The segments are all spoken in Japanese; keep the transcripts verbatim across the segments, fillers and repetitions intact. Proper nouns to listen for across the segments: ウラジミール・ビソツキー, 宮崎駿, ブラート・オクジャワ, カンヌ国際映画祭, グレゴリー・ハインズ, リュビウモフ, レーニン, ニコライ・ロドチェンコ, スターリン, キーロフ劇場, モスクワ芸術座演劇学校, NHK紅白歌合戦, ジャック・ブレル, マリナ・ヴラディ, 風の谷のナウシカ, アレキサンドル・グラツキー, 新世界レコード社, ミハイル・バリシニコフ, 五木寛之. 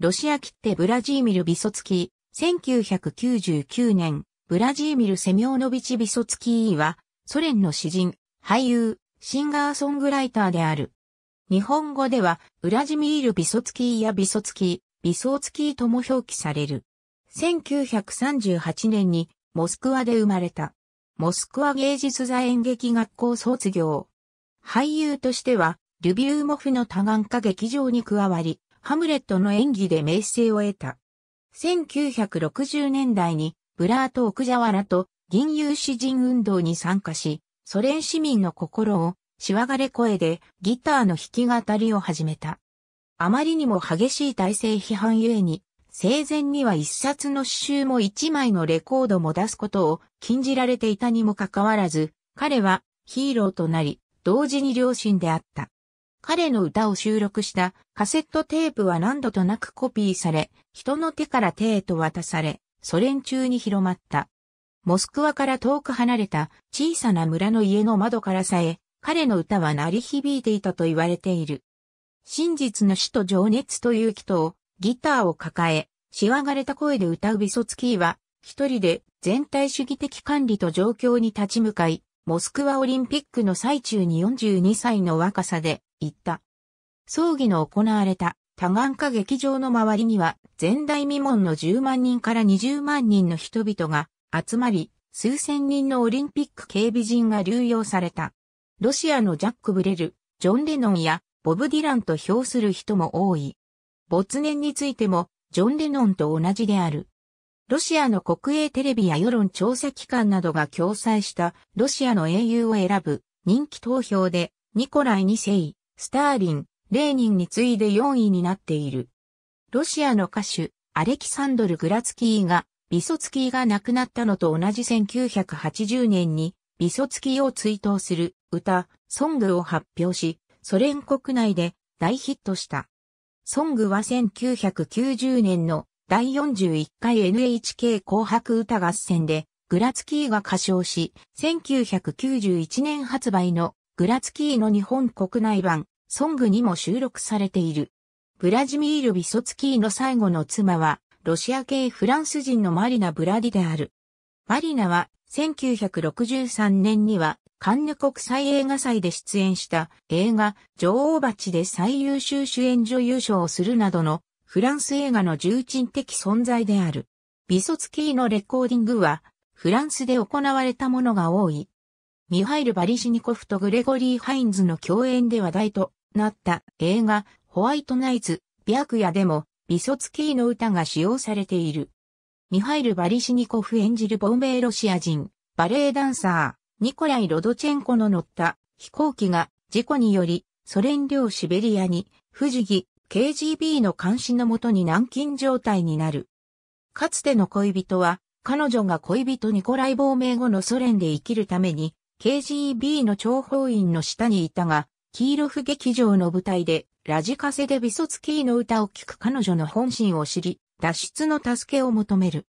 ロシア切手ブラジーミル・ビソツキー、せんきゅうひゃくきゅうじゅうきゅうねん、ブラジーミル・セミョーノビチ・ビソツキーは、ソ連の詩人、俳優、シンガーソングライターである。日本語では、ウラジミール・ビソツキーやビソツキー、ビソーツキーとも表記される。せんきゅうひゃくさんじゅうはちねんに、モスクワで生まれた。モスクワ芸術座演劇学校卒業。俳優としては、リュビウモフの多眼科劇場に加わり、ハムレットの演技で名声を得た。せんきゅうひゃくろくじゅうねんだいに、ブラート・オクジャワラと吟遊詩人運動に参加し、ソ連市民の心を、しわがれ声でギターの弾き語りを始めた。あまりにも激しい体制批判ゆえに、生前には一冊の詩集も一枚のレコードも出すことを禁じられていたにもかかわらず、彼はヒーローとなり、同時に良心であった。彼の歌を収録したカセットテープは何度となくコピーされ、人の手から手へと渡され、ソ連中に広まった。モスクワから遠く離れた小さな村の家の窓からさえ、彼の歌は鳴り響いていたと言われている。真実の死と情熱と勇気と、ギターを抱え、しわがれた声で歌うビソツキーは、一人で全体主義的管理と状況に立ち向かい、モスクワオリンピックの最中によんじゅうにさいの若さで、言った。葬儀の行われた多眼科劇場の周りには前代未聞のじゅうまんにんからにじゅうまんにんの人々が集まり、数千人のオリンピック警備陣が流用された。ロシアのジャック・ブレル、ジョン・レノンやボブ・ディランと評する人も多い。没年についてもジョン・レノンと同じである。ロシアの国営テレビや世論調査機関などが共催したロシアの英雄を選ぶ人気投票でニコライにせい。スターリン、レーニンに次いでよんいになっている。ロシアの歌手、アレキサンドル・グラツキーが、ビソツキーが亡くなったのと同じせんきゅうひゃくはちじゅうねんに、ビソツキーを追悼する歌、ソングを発表し、ソ連国内で大ヒットした。ソングはせんきゅうひゃくきゅうじゅうねんのだいよんじゅういっかい エヌエイチケー 紅白歌合戦で、グラツキーが歌唱し、せんきゅうひゃくきゅうじゅういちねん発売のグラツキーの日本国内版。ソングにも収録されている。ブラジミール・ビソツキーの最後の妻は、ロシア系フランス人のマリナ・ブラディである。マリナは、せんきゅうひゃくろくじゅうさんねんには、カンヌ国際映画祭で出演した映画、女王蜂で最優秀主演女優賞をするなどの、フランス映画の重鎮的存在である。ビソツキーのレコーディングは、フランスで行われたものが多い。ミハイル・バリシニコフとグレゴリー・ハインズの共演で話題と、なった映画、ホワイトナイツ、白夜でも、ビソツキーの歌が使用されている。ミハイル・バリシニコフ演じる亡命ロシア人、バレエダンサー、ニコライ・ロドチェンコの乗った飛行機が事故により、ソ連領シベリアに、藤木、ケージービー の監視のもとに軟禁状態になる。かつての恋人は、彼女が恋人ニコライ亡命後のソ連で生きるために、ケージービー の諜報員の下にいたが、キーロフ劇場の舞台でラジカセでビソツキーの歌を聴く彼女の本心を知り、脱出の助けを求める。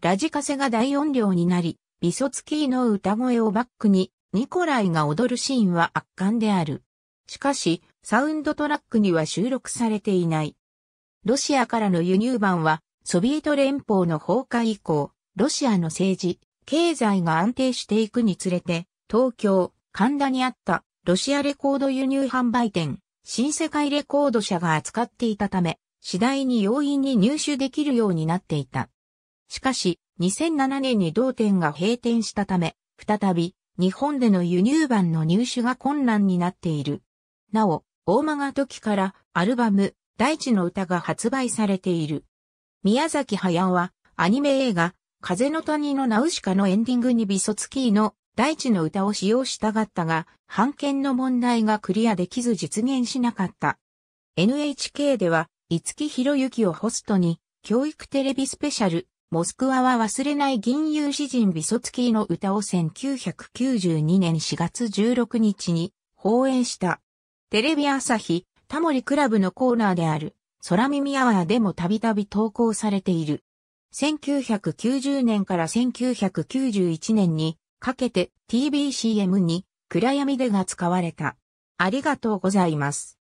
ラジカセが大音量になり、ビソツキーの歌声をバックにニコライが踊るシーンは圧巻である。しかし、サウンドトラックには収録されていない。ロシアからの輸入版は、ソビエト連邦の崩壊以降、ロシアの政治、経済が安定していくにつれて、東京、神田にあったロシアレコード輸入販売店、新世界レコード社が扱っていたため、次第に容易に入手できるようになっていた。しかし、にせんななねんに同店が閉店したため、再び日本での輸入版の入手が困難になっている。なお、大曲時からアルバム、大地の歌が発売されている。宮崎駿はアニメ映画、風の谷のナウシカのエンディングにビソツキーの大地の歌を使用したがったが、版権の問題がクリアできず実現しなかった。エヌエイチケー では、五木ひろゆきをホストに、教育テレビスペシャル、モスクワは忘れない吟遊詩人ビソツキーの歌をせんきゅうひゃくきゅうじゅうにねんしがつじゅうろくにちに放映した。テレビ朝日、タモリクラブのコーナーである、空耳アワーでもたびたび投稿されている。せんきゅうひゃくきゅうじゅうねんからせんきゅうひゃくきゅうじゅういちねんに、かけて ティービーシーエム に暗闇でが使われた。ありがとうございます。